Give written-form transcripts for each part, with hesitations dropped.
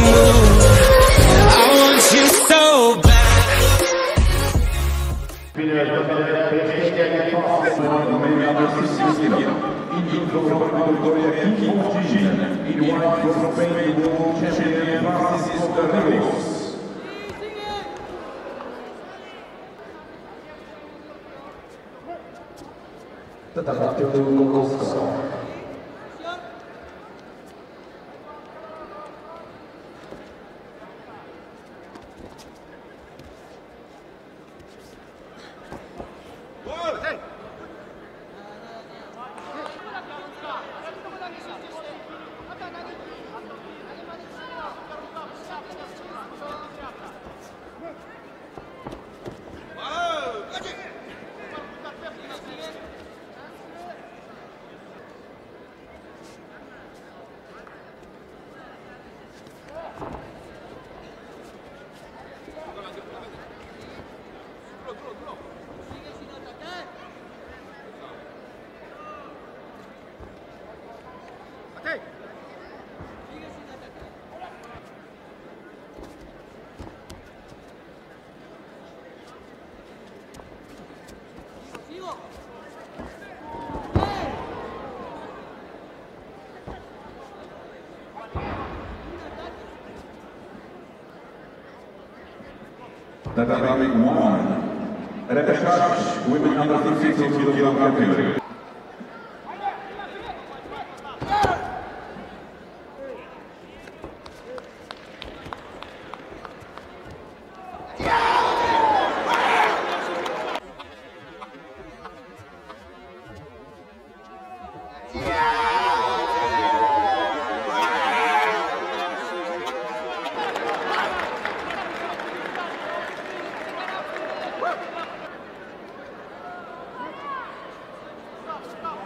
move. I want you so bad. That I make one. Rebecca, women under 50 kg category.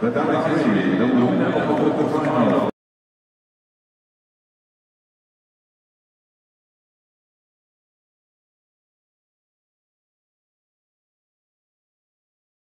That I